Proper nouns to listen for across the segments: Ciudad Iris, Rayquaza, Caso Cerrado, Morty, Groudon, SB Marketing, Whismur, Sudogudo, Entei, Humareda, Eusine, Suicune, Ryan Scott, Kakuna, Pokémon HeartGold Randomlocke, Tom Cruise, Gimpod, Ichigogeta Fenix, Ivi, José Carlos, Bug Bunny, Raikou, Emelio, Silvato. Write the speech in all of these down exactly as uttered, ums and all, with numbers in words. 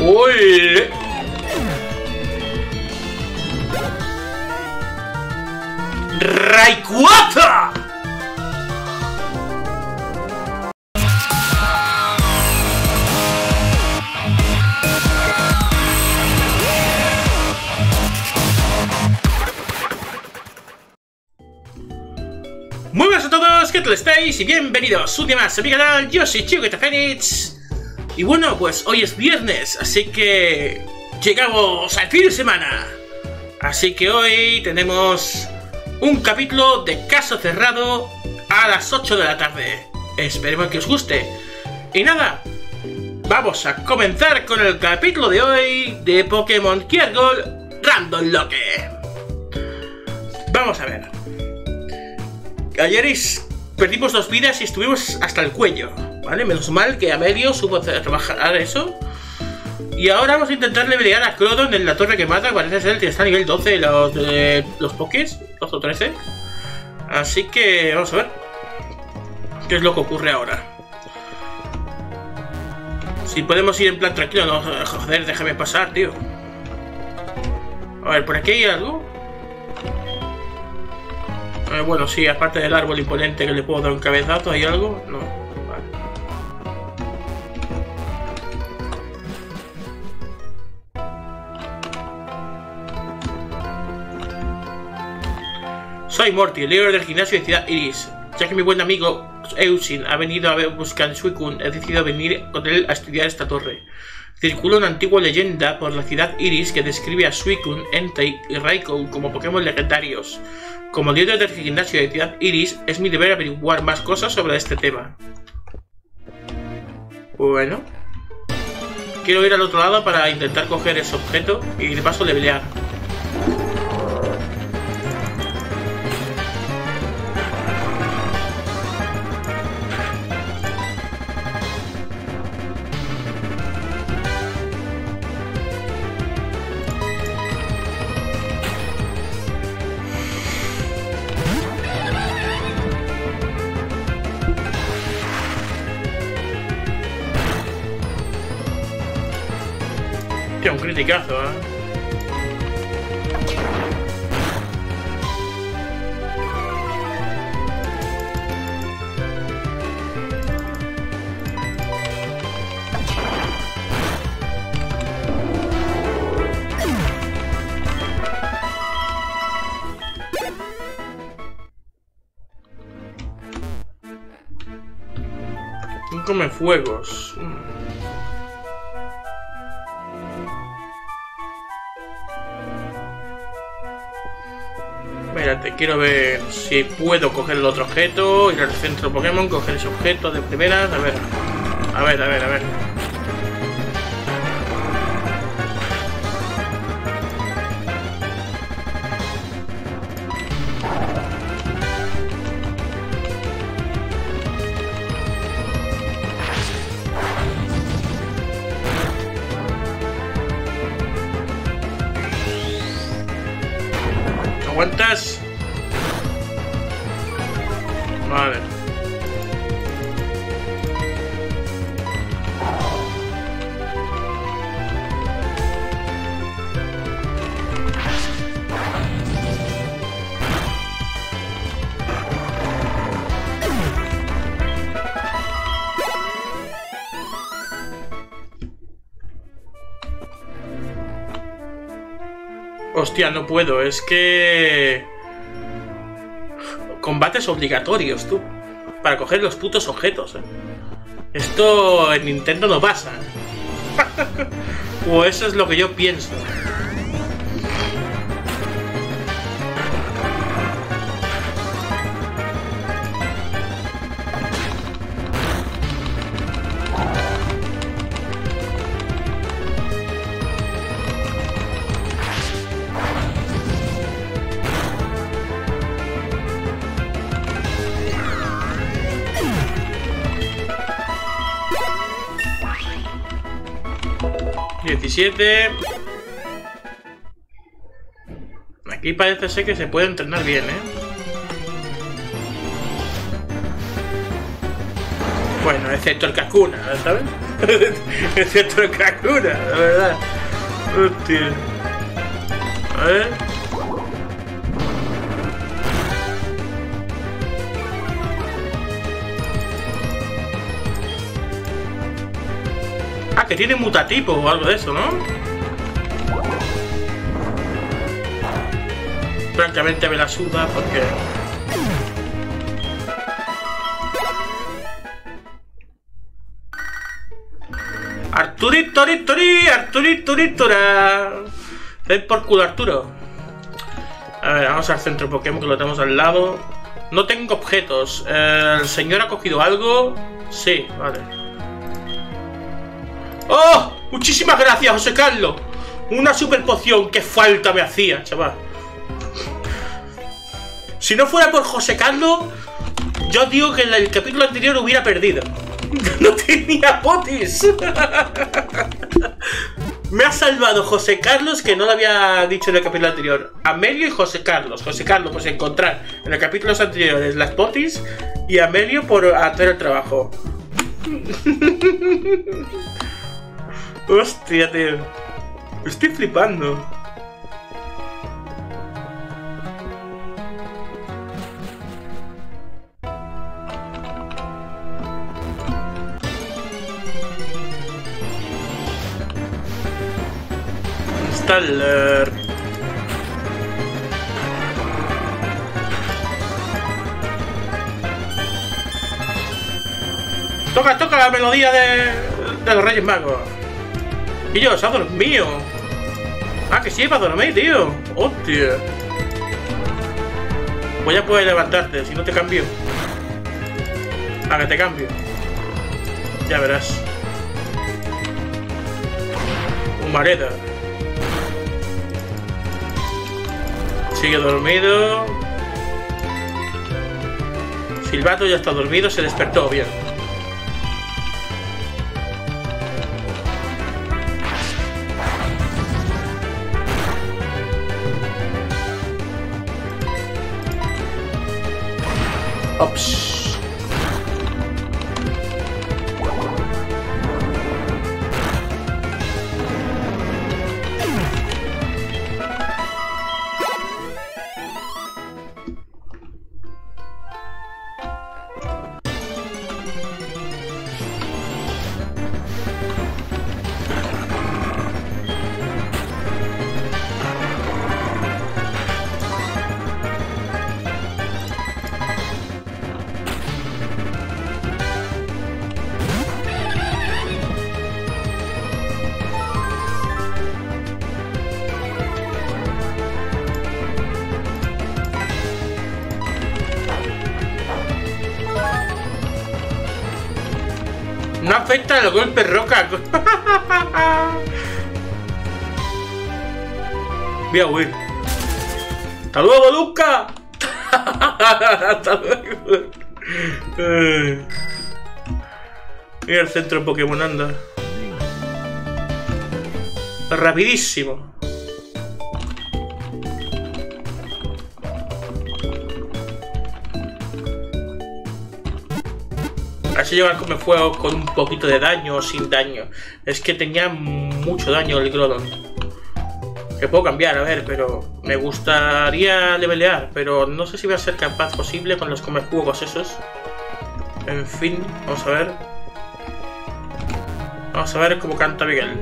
¡Uy! ¡Rayquaza! Muy buenas a todos, ¿qué tal estáis? Y bienvenidos un día más a mi canal. Yo soy Ichigogeta Fenix. Y bueno, pues hoy es viernes, así que llegamos al fin de semana. Así que hoy tenemos un capítulo de Caso Cerrado a las ocho de la tarde. Esperemos que os guste. Y nada, vamos a comenzar con el capítulo de hoy de Pokémon HeartGold Randomlocke. Vamos a ver. Ayer perdimos dos vidas y estuvimos hasta el cuello, ¿vale? Menos mal que Emelio supo trabajar eso. Y ahora vamos a intentar levelear a Groudon en la torre quemada. Parece ser que está a nivel doce los, de, los pokés, doce o trece. Así que vamos a ver qué es lo que ocurre ahora. Si podemos ir en plan tranquilo, no, joder, déjame pasar, tío. A ver, ¿por aquí hay algo? Eh, bueno, sí, aparte del árbol imponente que le puedo dar un cabezazo, ¿hay algo? No, vale. Soy Morty, el líder del gimnasio de Ciudad Iris. Ya que mi buen amigo Eusine ha venido a buscar Suicune, he decidido venir con él a estudiar esta torre. Circula una antigua leyenda por la ciudad Iris que describe a Suicune, Entei y Raikou como Pokémon legendarios. Como líder del gimnasio de Ciudad Iris, es mi deber averiguar más cosas sobre este tema. Bueno. Quiero ir al otro lado para intentar coger ese objeto y de paso levelear. Un criticazo, ¿eh? Un comefuegos. Espérate, quiero ver si puedo coger el otro objeto, ir al centro Pokémon, coger ese objeto de primeras, a ver, a ver, a ver, a ver. ¿Aguantas? Vale. Hostia, no puedo, es que... combates obligatorios, tú. Para coger los putos objetos, ¿eh? Esto en Nintendo no pasa. O eso es lo que yo pienso. diecisiete. Aquí parece ser que se puede entrenar bien, ¿eh? Bueno, excepto el Kakuna, ¿sabes? excepto Kakuna, la verdad. Hostia. A ver. Ah, que tiene mutatipo o algo de eso, ¿no? Francamente me la suda porque... Arturito, Tori, Arturito, Toritora. Ven por culo, Arturo. A ver, vamos al centro Pokémon que lo tenemos al lado. No tengo objetos. ¿El señor ha cogido algo? Sí, vale. ¡Oh! Muchísimas gracias, José Carlos. Una super poción, qué falta me hacía, chaval. Si no fuera por José Carlos, yo digo que en el capítulo anterior hubiera perdido. No tenía potis. Me ha salvado José Carlos, que no lo había dicho en el capítulo anterior. Emelio y José Carlos. José Carlos, pues encontrar en los capítulos anteriores las potis y Emelio por hacer el trabajo. Hostia, tío. Estoy flipando. Instalar. Toca, toca la melodía de, de los Reyes Magos. Y yo, se ha dormido. Ah, que sí, para dormir, tío. Hostia. Pues ya puedes levantarte, si no te cambio. Ah, que te cambio. Ya verás. Humareda. Sigue dormido. Silvato ya está dormido, se despertó bien. Ops. Afecta los golpes roca. Voy a huir. ¡Hasta luego, Luca! ¡Hasta luego! Mira el centro Pokémon, anda. Rapidísimo. Así llevar come fuego con un poquito de daño o sin daño. Es que tenía mucho daño el Groudon. Que puedo cambiar, a ver, pero me gustaría levelear, pero no sé si voy a ser capaz posible con los come fuegos esos. En fin, vamos a ver. Vamos a ver cómo canta Miguel.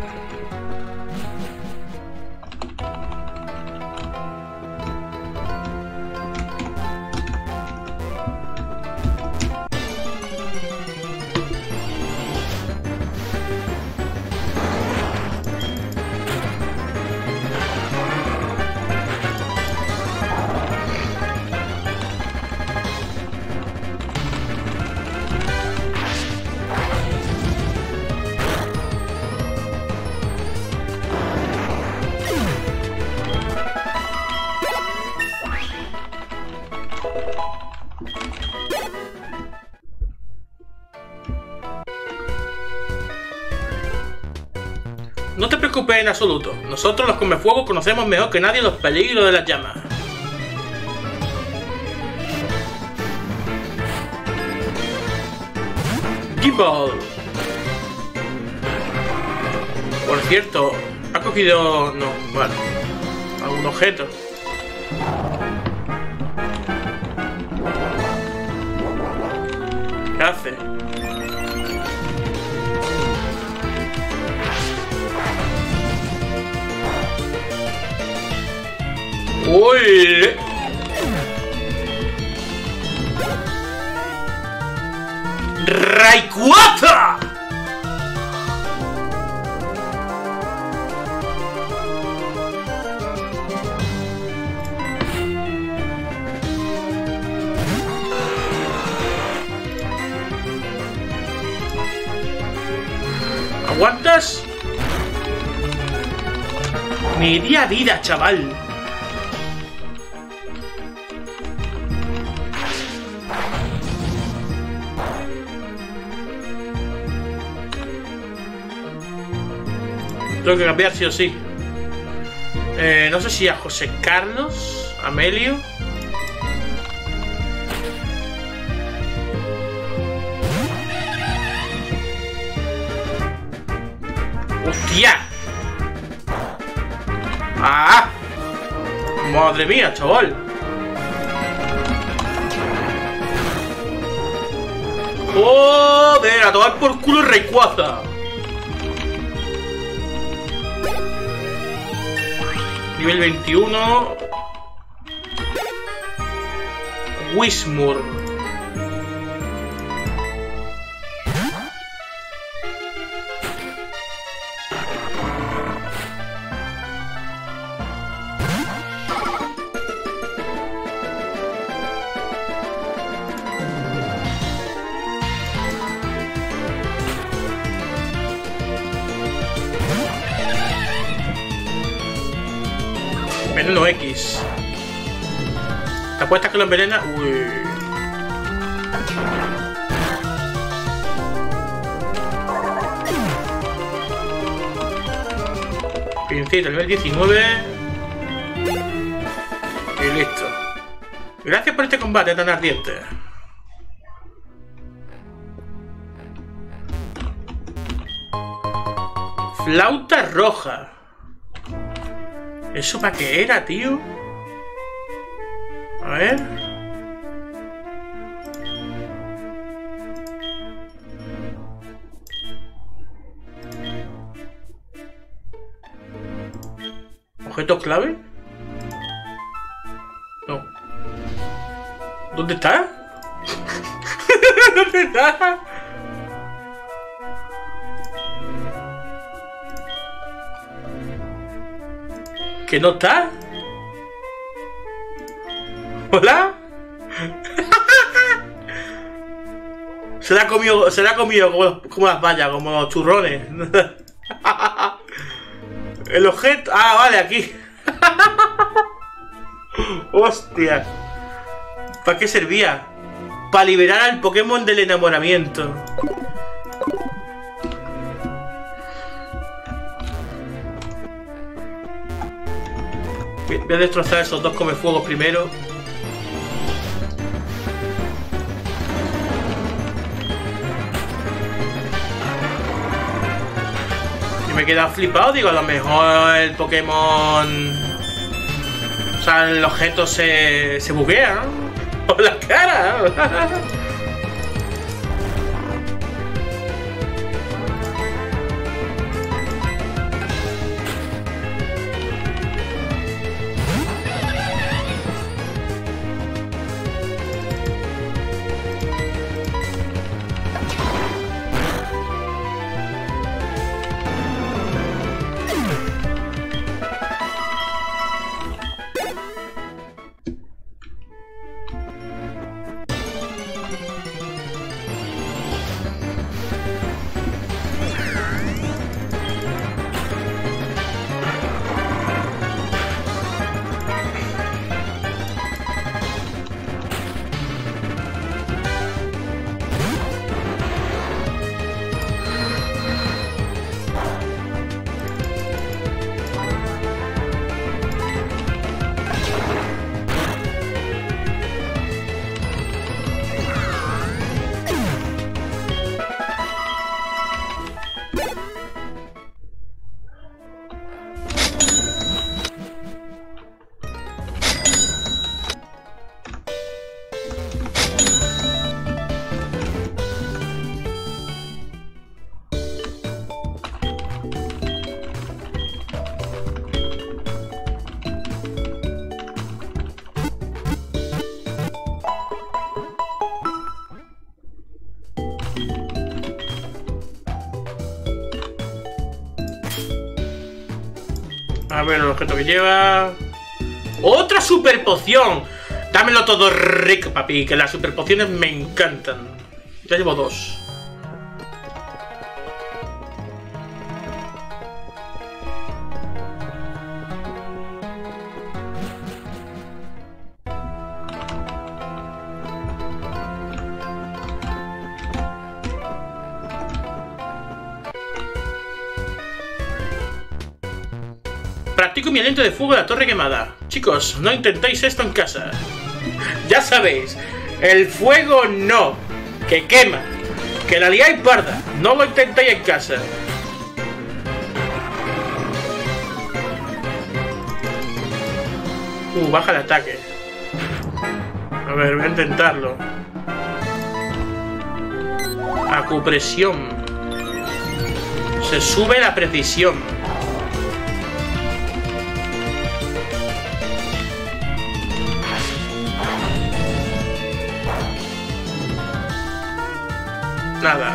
No te preocupes en absoluto. Nosotros los comefuegos conocemos mejor que nadie los peligros de las llamas. Gimpod. Por cierto, ha cogido... No, bueno, algún objeto. ¿Qué hace? ¡Uy! ¡Rayquaza! ¿Aguantas? Media vida, chaval. Tengo que cambiar sí o sí. Eh, no sé si a José Carlos, a Emelio. ¡Hostia! ¡Ah! ¡Madre mía, chaval! ¡Joder! A tomar por culo Rayquaza. Nivel veintiuno. Whismur. Veneno X. ¿Te apuestas que lo envenena? Uy. Pincita, nivel diecinueve. Y listo. Gracias por este combate tan ardiente. Flauta roja. ¿Eso para qué era, tío? A ver. ¿Objetos clave? No. ¿Dónde está? ¿Dónde está? ¿Que no está? ¿Hola? Se la ha comido, se la ha comido como, como las vallas, como los churrones. El objeto... Ah, vale, aquí. Hostia. ¿Para qué servía? Para liberar al Pokémon del enamoramiento. Voy a destrozar esos dos comefuegos primero. Y me he quedado flipado, digo, a lo mejor el Pokémon... O sea, el objeto se, se buguea, ¿no? Por la cara, ¿no? A ver el objeto que lleva. ¡Otra super poción! Dámelo todo rico, papi, que las super pociones me encantan. Ya llevo dos. Practico mi aliento de fuego de la torre quemada. Chicos, no intentéis esto en casa. Ya sabéis, el fuego no, que quema, que la liáis parda. No lo intentéis en casa. Uh, baja el ataque. A ver, voy a intentarlo. Acupresión. Se sube la precisión. Nada.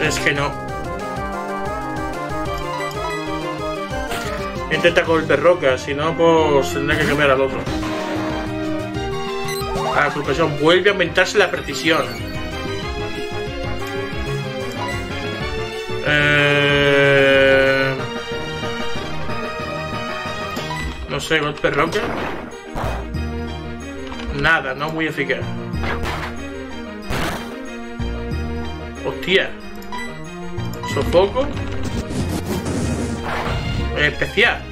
Es que no. Intenta golpear roca, si no, pues tendré que cambiar al otro. Ah, profesión, vuelve a aumentarse la precisión. Eh... No sé, golpear roca. Nada, no muy eficaz. Hostia. Sofoco. Especial.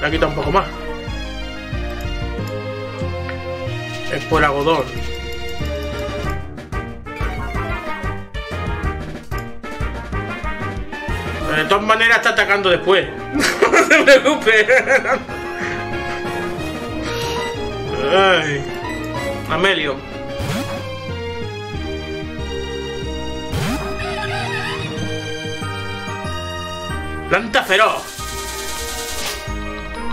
La quita un poco más. Es por algodón. De todas maneras está atacando después. No se preocupe. Ay. Emelio. Planta feroz.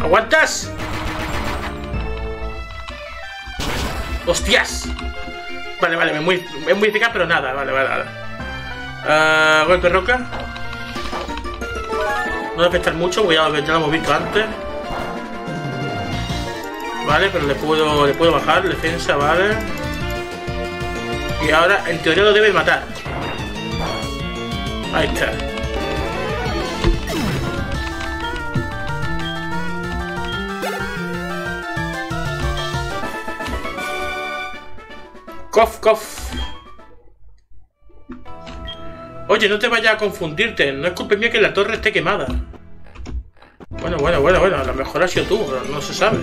¿Aguantas? ¡Hostias! Vale, vale, es muy, muy eficaz, pero nada, vale, vale, vale. Uh, golpe roca. No va a afectar mucho, porque ya, ya lo hemos visto antes. Vale, pero le puedo, le puedo bajar, defensa, vale. Y ahora, en teoría, lo debe matar. Ahí está. Cof, cof. Oye, no te vayas a confundirte. No es culpa mía que la torre esté quemada. Bueno, bueno, bueno, bueno. A lo mejor has sido tú, pero no se sabe.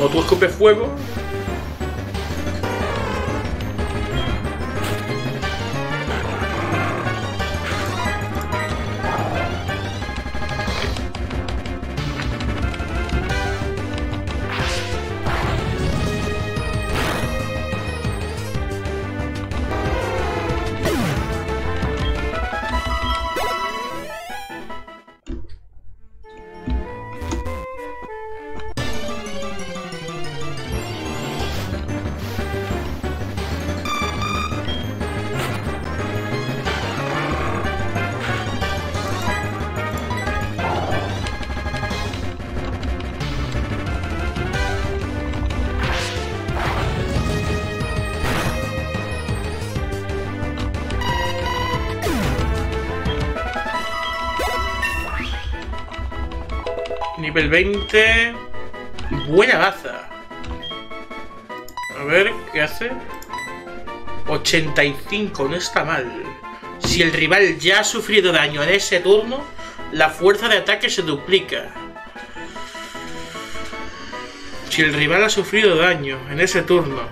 O tú escupes fuego. Nivel veinte. Buena baza. A ver, ¿qué hace? ochenta y cinco, no está mal. Si el rival ya ha sufrido daño en ese turno, la fuerza de ataque se duplica. Si el rival ha sufrido daño en ese turno.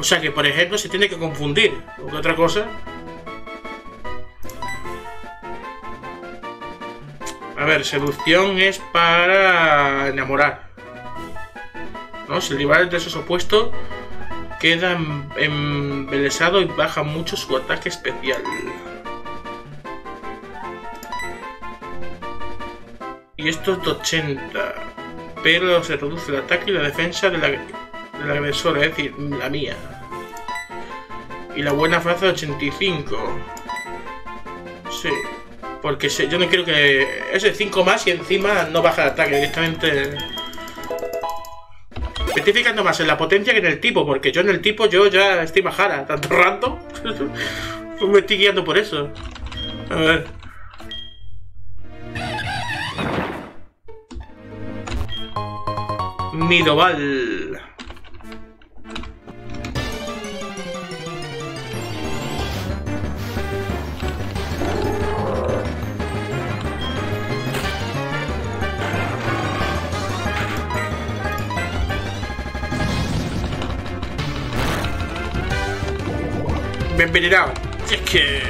O sea que, por ejemplo, se tiene que confundir. ¿O qué otra cosa? A ver, seducción es para enamorar. ¿No? Si el rival de esos opuestos queda embelesado y baja mucho su ataque especial. Y esto es de ochenta. Pero se reduce el ataque y la defensa de la del agresor, es decir, la mía. Y la buena fue hace ochenta y cinco. Sí. Porque yo no quiero que... Ese cinco más y encima no baja el ataque directamente. Me estoy fijando más en la potencia que en el tipo, porque yo en el tipo yo ya estoy bajada. Tanto rato. Me estoy guiando por eso. A ver. Nidoval. Envenenado. Es que...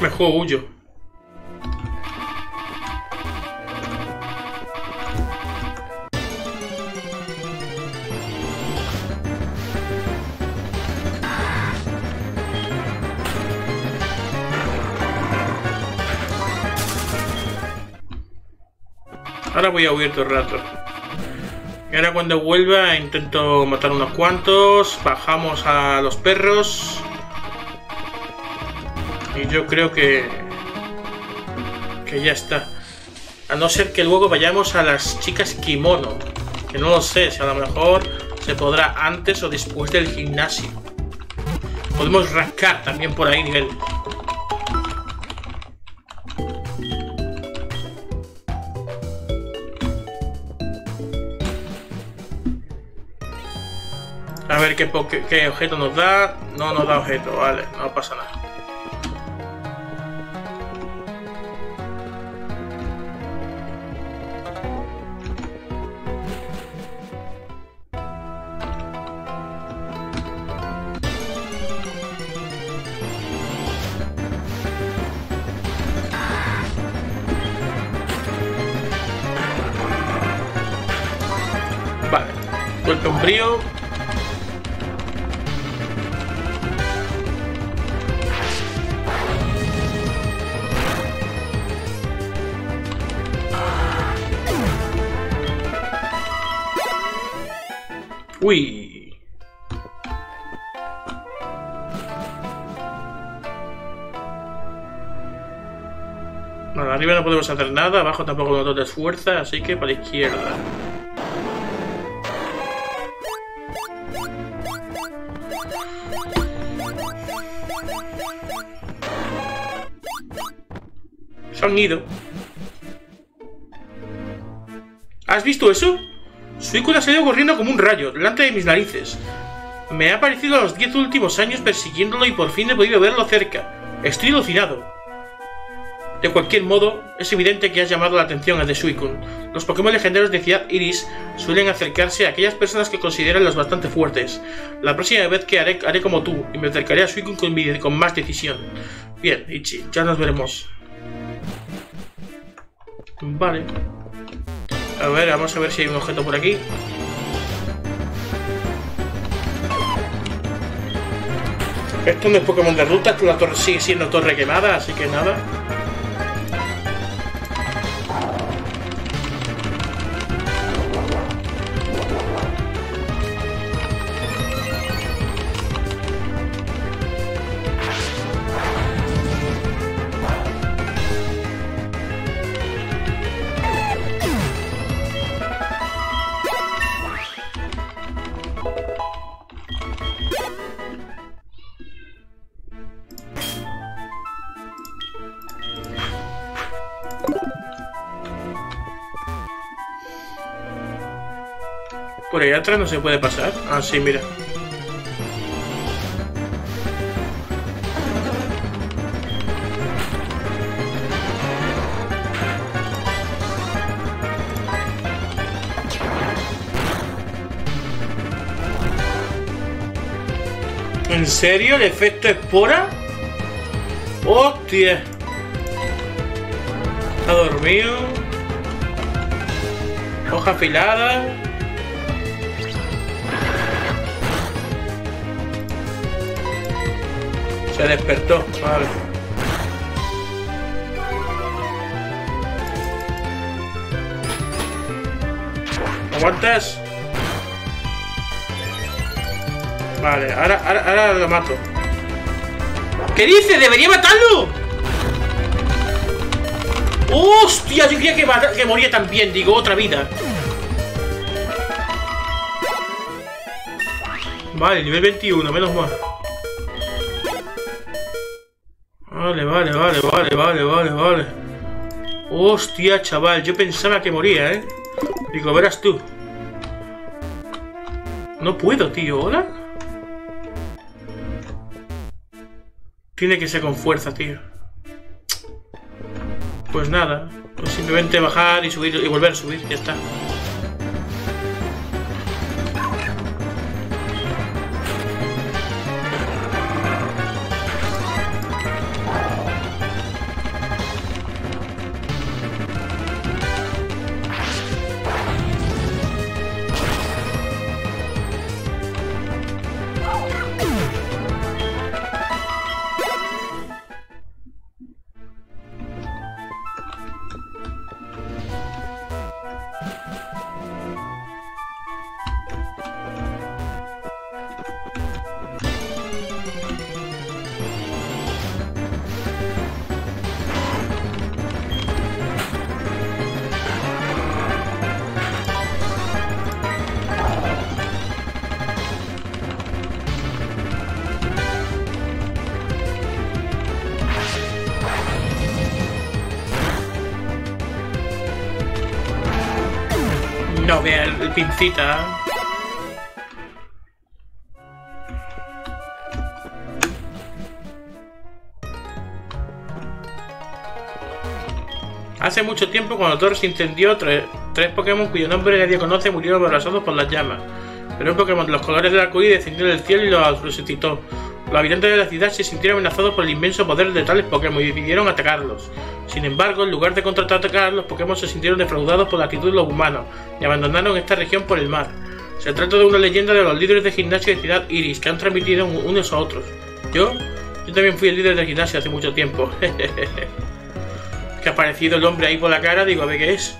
Mejor huyo. Ahora voy a huir todo el rato. Y ahora cuando vuelva intento matar unos cuantos. Bajamos a los perros. Y yo creo que... Que ya está. A no ser que luego vayamos a las chicas kimono. Que no lo sé, si a lo mejor se podrá antes o después del gimnasio. Podemos rascar también por ahí nivel. A ver qué, qué, qué objeto nos da. No nos da objeto, vale, no pasa nada. Frío. Uy. Bueno, arriba no podemos hacer nada, abajo tampoco nos da fuerza, así que para la izquierda. Son nido. ¿Has visto eso? Suicune ha salido corriendo como un rayo, delante de mis narices. Me ha aparecido a los diez últimos años persiguiéndolo y por fin he podido verlo cerca. Estoy alucinado. De cualquier modo, es evidente que has llamado la atención al de Suicune. Los Pokémon legendarios de Ciudad Iris suelen acercarse a aquellas personas que consideran los bastante fuertes. La próxima vez que haré, haré como tú y me acercaré a Suicune con, mi, con más decisión. Bien, Ichi, ya nos veremos. Vale. A ver, vamos a ver si hay un objeto por aquí. Esto no es Pokémon de ruta, esto la torre sigue siendo torre quemada, así que nada. Por ahí atrás no se puede pasar. Ah, sí, mira. ¿En serio? ¿El efecto espora? ¡Hostia! Está dormido. Hoja afilada. Se despertó, vale. ¿Aguantas? Vale, ahora, ahora, ahora lo mato. ¿Qué dice? ¡Debería matarlo! ¡Hostia! Yo creía que, que moría también, digo, otra vida. Vale, nivel veintiuno, menos mal. Vale, vale, vale, vale, vale, vale, vale. Hostia, chaval, yo pensaba que moría, ¿eh? Digo, verás tú. No puedo, tío, ¿hola? Tiene que ser con fuerza, tío. Pues nada, pues simplemente bajar y subir y volver a subir, ya está. Pincita. Hace mucho tiempo, cuando Thor se incendió, tres, tres Pokémon cuyo nombre nadie conoce murieron abrazados por las llamas. Pero un Pokémon de los colores del arcoíris descendió del cielo y los resucitó. Los habitantes de la ciudad se sintieron amenazados por el inmenso poder de tales Pokémon y decidieron atacarlos. Sin embargo, en lugar de contraatacar, los Pokémon se sintieron defraudados por la actitud de los humanos y abandonaron esta región por el mar. Se trata de una leyenda de los líderes de gimnasio de Ciudad Iris que han transmitido unos a otros. ¿Yo? Yo también fui el líder de gimnasio hace mucho tiempo. Que ha aparecido el hombre ahí por la cara, digo, a ver qué es.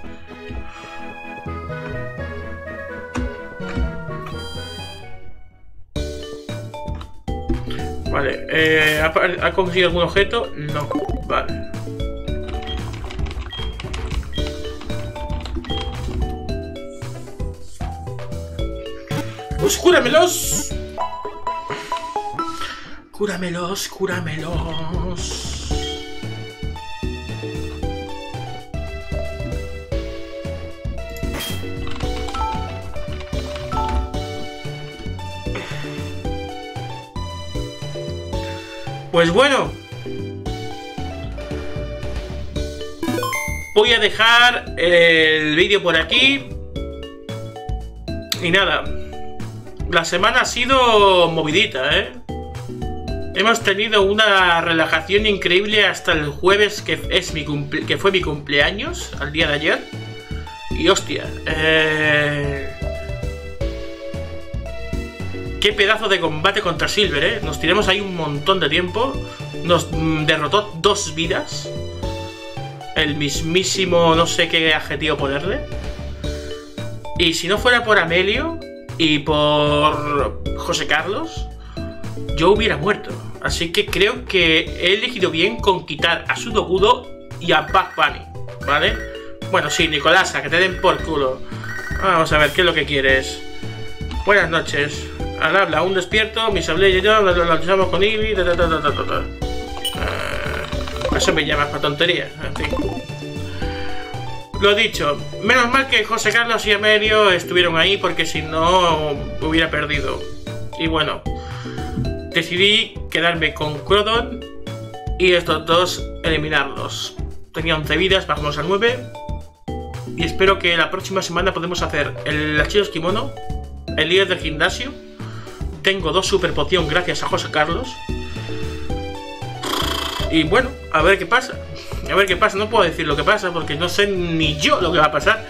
Vale, eh, ¿ha, ¿ha conseguido algún objeto? No, vale. ¡Pues cúramelos! ¡Cúramelos, cúramelos! Pues bueno, voy a dejar el vídeo por aquí. Y nada, la semana ha sido movidita, ¿eh? Hemos tenido una relajación increíble hasta el jueves, que, es mi cumple que fue mi cumpleaños, al día de ayer. Y hostia, eh... qué pedazo de combate contra Silver, ¿eh? Nos tiramos ahí un montón de tiempo. Nos derrotó dos vidas. El mismísimo no sé qué adjetivo ponerle. Y si no fuera por Emelio y por José Carlos, yo hubiera muerto. Así que creo que he elegido bien con quitar a Sudogudo y a Bug Bunny, ¿vale? Bueno, sí, Nicolasa, que te den por culo. Vamos a ver qué es lo que quieres. Buenas noches. Al habla, aún despierto, mis hablé y yo, nos lanzamos con Ivi, ta, ta, ta, ta, ta, ta. Uh, Eso me llamas para tontería, en fin. Lo dicho, menos mal que José Carlos y Emelio estuvieron ahí, porque si no hubiera perdido. Y bueno, decidí quedarme con Groudon y estos dos eliminarlos. Tenía once vidas, bajamos a nueve. Y espero que la próxima semana podemos hacer el Lachiros Kimono, el líder del gimnasio. Tengo dos super poción gracias a José Carlos. Y bueno, a ver qué pasa. A ver qué pasa, no puedo decir lo que pasa porque no sé ni yo lo que va a pasar.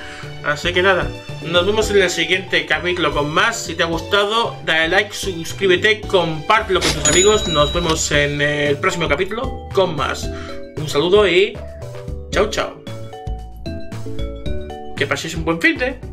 Así que nada, nos vemos en el siguiente capítulo con más. Si te ha gustado, dale like, suscríbete, compártelo con tus amigos. Nos vemos en el próximo capítulo con más. Un saludo y chao chao. Que paséis un buen fin de.